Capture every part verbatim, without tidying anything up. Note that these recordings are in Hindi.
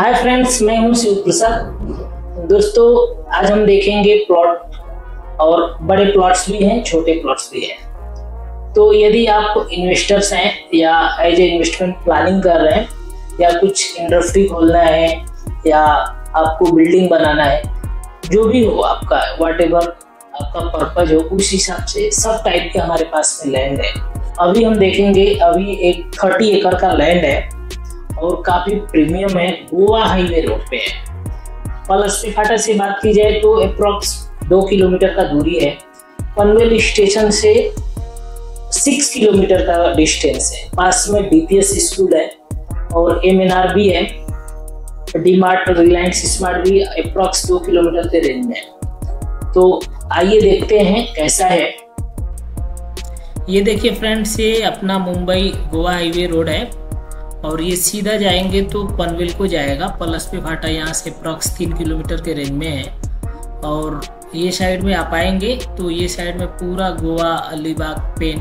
हाय फ्रेंड्स, मैं हूं शिव प्रसाद। दोस्तों, आज हम देखेंगे प्लॉट, और बड़े प्लॉट्स भी हैं, छोटे प्लॉट्स भी हैं। तो यदि आप इन्वेस्टर्स हैं या एज ए इन्वेस्टमेंट प्लानिंग कर रहे हैं, या कुछ इंडस्ट्री खोलना है, या आपको बिल्डिंग बनाना है, जो भी हो आपका, वाट एवर आपका पर्पज हो, उस हिसाब से सब टाइप के हमारे पास में लैंड है। अभी हम देखेंगे, अभी एक थर्टी एकड़ का लैंड है और काफी प्रीमियम है, गोवा हाईवे रोड पे है। पलस्तीफाटा से बात की जाए तो अप्रॉक्स दो किलोमीटर का दूरी है। पनवेल स्टेशन से सिक्स किलोमीटर का डिस्टेंस है। पास में बीपीएस स्कूल है और एम एन आर भी है। डी मार्ट, रिलायंस स्मार्ट भी अप्रॉक्स दो किलोमीटर के रेंज में है। तो आइए देखते हैं कैसा है। ये देखिए फ्रेंड्स, ये अपना मुंबई गोवा हाईवे रोड है और ये सीधा जाएंगे तो पनवेल को जाएगा। पलस्तीफाटा यहाँ से अप्रॉक्स तीन किलोमीटर के रेंज में है। और ये साइड में आप आएंगे तो ये साइड में पूरा गोवा, अलीबाग, पेन,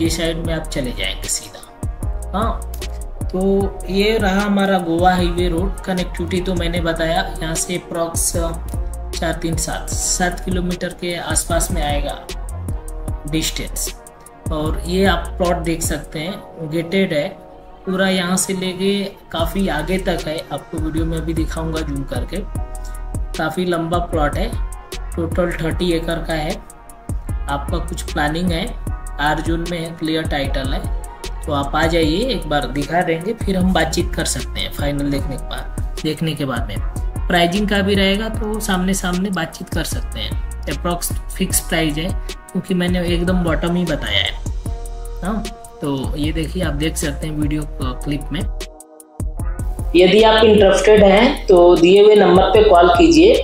ये साइड में आप चले जाएंगे सीधा। हाँ, तो ये रहा हमारा गोवा हाईवे रोड। कनेक्टिविटी तो मैंने बताया, यहाँ से अप्रॉक्स चार तीन सात सात किलोमीटर के आसपास में आएगा डिस्टेंस। और ये आप प्लॉट देख सकते हैं, गेटेड है पूरा, यहाँ से लेके काफ़ी आगे तक है। आपको वीडियो में भी दिखाऊंगा जूम करके। काफ़ी लंबा प्लॉट है, टोटल थर्टी एकड़ का है। आपका कुछ प्लानिंग है, आर जून में है, क्लियर टाइटल है, तो आप आ जाइए, एक बार दिखा देंगे, फिर हम बातचीत कर सकते हैं फाइनल देखने के बाद। देखने के बाद में प्राइजिंग का भी रहेगा, तो सामने सामने बातचीत कर सकते हैं। अप्रॉक्स फिक्स प्राइज है, क्योंकि मैंने एकदम बॉटम ही बताया है। हाँ, तो ये देखिए, आप देख सकते हैं वीडियो क्लिप में। यदि आप इंटरेस्टेड हैं तो दिए हुए नंबर पे कॉल कीजिए।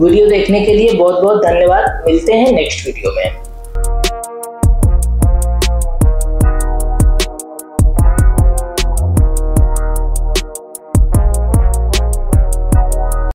वीडियो देखने के लिए बहुत बहुत धन्यवाद। मिलते हैं नेक्स्ट वीडियो में।